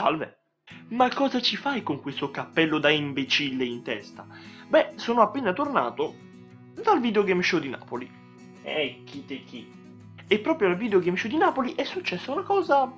Salve! Ma cosa ci fai con questo cappello da imbecille in testa? Beh, sono appena tornato dal videogame show di Napoli. E proprio al videogame show di Napoli è successa una cosa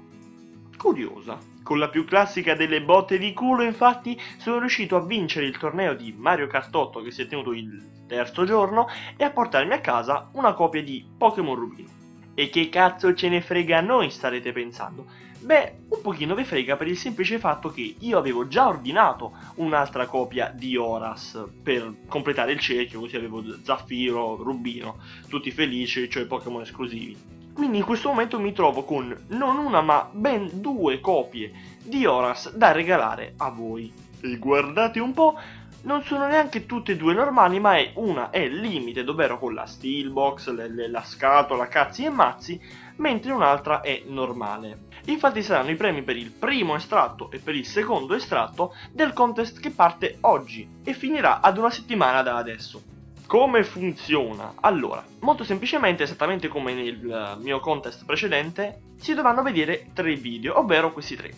curiosa. Con la più classica delle botte di culo, infatti, sono riuscito a vincere il torneo di Mario Cartotto che si è tenuto il terzo giorno e a portarmi a casa una copia di Pokémon Rubino. E che cazzo ce ne frega a noi, starete pensando? Beh, un pochino vi frega per il semplice fatto che io avevo già ordinato un'altra copia di ORAS per completare il cerchio, così avevo Zaffiro, Rubino, tutti felici, cioè Pokémon esclusivi. Quindi in questo momento mi trovo con non una ma ben due copie di ORAS da regalare a voi. E guardate un po', non sono neanche tutte e due normali, ma una è limite, ovvero con la steelbox, la scatola, cazzi e mazzi, mentre un'altra è normale. Infatti saranno i premi per il primo estratto e per il secondo estratto del contest che parte oggi e finirà ad una settimana da adesso. Come funziona? Allora, molto semplicemente, esattamente come nel mio contest precedente, si dovranno vedere tre video, ovvero questi tre.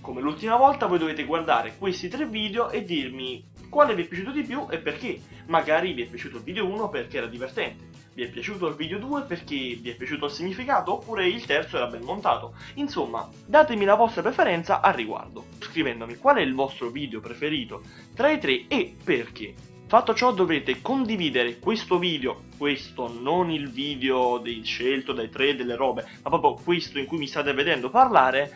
Come l'ultima volta voi dovete guardare questi tre video e dirmi quale vi è piaciuto di più e perché. Magari vi è piaciuto il video 1 perché era divertente, vi è piaciuto il video 2 perché vi è piaciuto il significato, oppure il terzo era ben montato. Insomma, datemi la vostra preferenza al riguardo, scrivendomi qual è il vostro video preferito tra i tre e perché. Fatto ciò dovete condividere questo video, non il video scelto dai tre delle robe, ma proprio questo in cui mi state vedendo parlare,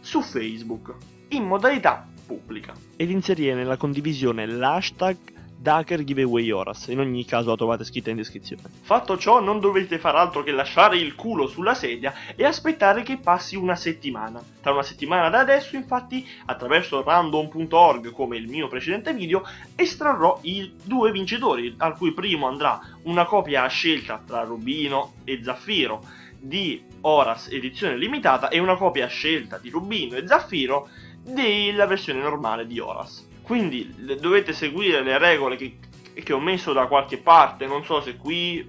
su Facebook in modalità pubblica ed inserire nella condivisione l'hashtag dachergiveawayoras. In ogni caso la trovate scritta in descrizione. Fatto ciò non dovete far altro che lasciare il culo sulla sedia e aspettare che passi una settimana. Tra una settimana da adesso, infatti, attraverso random.org, come il mio precedente video, estrarrò i due vincitori, al cui primo andrà una copia a scelta tra Rubino e Zaffiro di Oras edizione limitata e una copia a scelta di Rubino e Zaffiro della versione normale di Oras. Quindi dovete seguire le regole che ho messo da qualche parte, non so se qui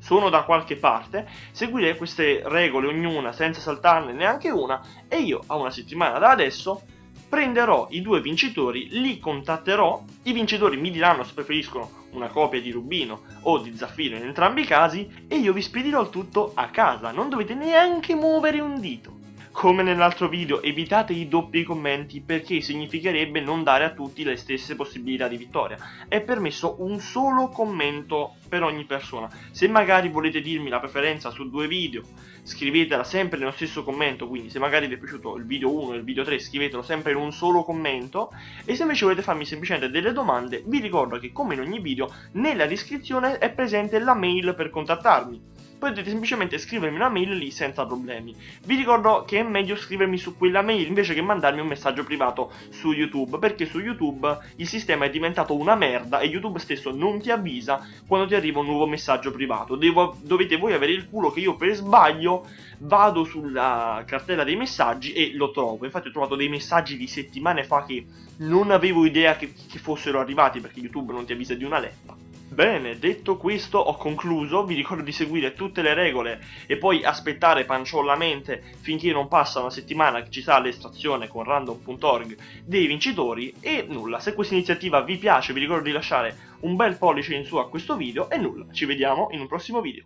sono da qualche parte, seguire queste regole ognuna senza saltarne neanche una e io a una settimana da adesso prenderò i due vincitori, li contatterò, i vincitori mi diranno se preferiscono una copia di Rubino o di Zaffiro in entrambi i casi e io vi spedirò il tutto a casa, non dovete neanche muovere un dito. Come nell'altro video, evitate i doppi commenti perché significherebbe non dare a tutti le stesse possibilità di vittoria. È permesso un solo commento per ogni persona. Se magari volete dirmi la preferenza su due video, scrivetela sempre nello stesso commento, quindi se magari vi è piaciuto il video 1 e il video 3 scrivetelo sempre in un solo commento, e se invece volete farmi semplicemente delle domande vi ricordo che come in ogni video nella descrizione è presente la mail per contattarmi. Potete semplicemente scrivermi una mail lì senza problemi. Vi ricordo che è meglio scrivermi su quella mail invece che mandarmi un messaggio privato su YouTube, perché su YouTube il sistema è diventato una merda e YouTube stesso non ti avvisa quando ti arriva un nuovo messaggio privato. Dovete voi avere il culo che io per sbaglio vado sulla cartella dei messaggi e lo trovo. Infatti ho trovato dei messaggi di settimane fa che non avevo idea che fossero arrivati perché YouTube non ti avvisa di una leppa. Bene, detto questo ho concluso, vi ricordo di seguire tutte le regole e poi aspettare panciollamente finché non passa una settimana che ci sarà l'estrazione con random.org dei vincitori e nulla, se questa iniziativa vi piace vi ricordo di lasciare un bel pollice in su a questo video e nulla, ci vediamo in un prossimo video.